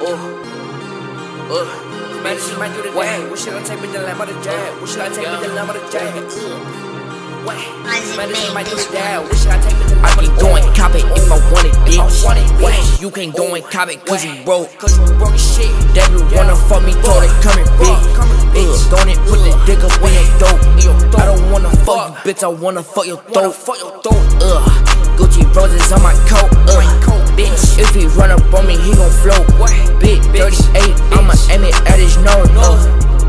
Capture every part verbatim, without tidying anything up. Ooh, ooh. Man, this shit might do the day. What should I take with the lamb or the jab? What should I take with the lamb or the jab? What? Man, this shit might do the day. What should I take with the lamb or the jab? I can go and cop it if I want it, bitch. What? You can't go and cop it cause you broke. Cause you broke as shit. That you wanna fuck me, told it coming, bitch. Bitch, don't it put the dick up in your throat. I don't wanna fuck you, bitch. I wanna fuck your throat. Fuck your throat. Ugh. Gucci roses on my coat, uh, bitch. If he run up on me, he gon' float. Bitch, thirty-eight, I'ma aim it at his nose, uh,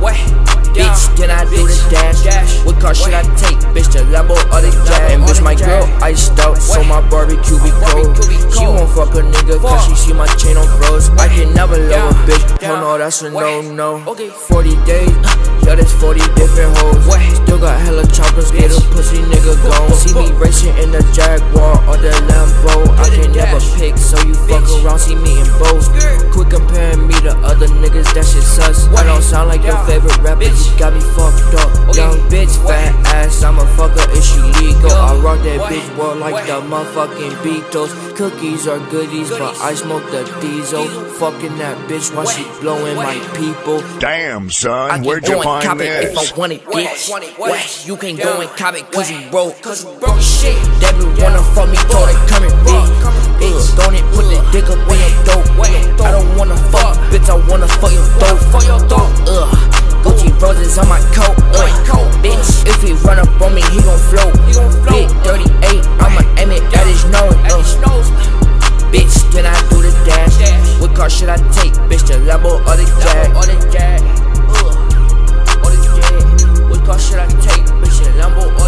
bitch. Then I do the dash. What car should I take, bitch? The Lambo or the Jag? And bitch, my girl iced out, so my barbecue be cold. She won't fuck a nigga cause she see my chain on froze. I can never love a bitch, no, no, that's a no-no. forty days, yeah, that's forty different hoes. Still got hella choppers, get a pussy nigga gone. See me racing in the Jaguar or the Lambo, I can never pick, so you fuck around, see me in bows. Quit comparing me to other niggas, that shit sus. I don't sound like your favorite rapper, you got me fucked up. Young bitch, fat ass, I'm a fucker, it's illegal. I rock that bitch world like the motherfucking Beatles. Cookies are goodies, but I smoke the diesel. Fucking that bitch while she blowing my people. Damn, son, where'd you find this? If I want it, bitch, you can't go and cop it cause you broke. Cause you broke shit. That bitch wanna fuck me, throw it coming, bitch. Bitch, don't it put the dick up in your throat. I don't wanna fuck, bitch, I wanna fuck your throat. Fuck your throat. Ugh. Gucci roses on my coat, ugh. Bitch, if he run up on me, he gon' float. Big thirty-eight, I'ma aim it at his nose, ugh. Bitch, then I do the dash. What car should I take, bitch? The Lambo or the Jag? Or the Jag, ugh. Or the Jag. What car should I take, bitch? The Lambo or the Jag?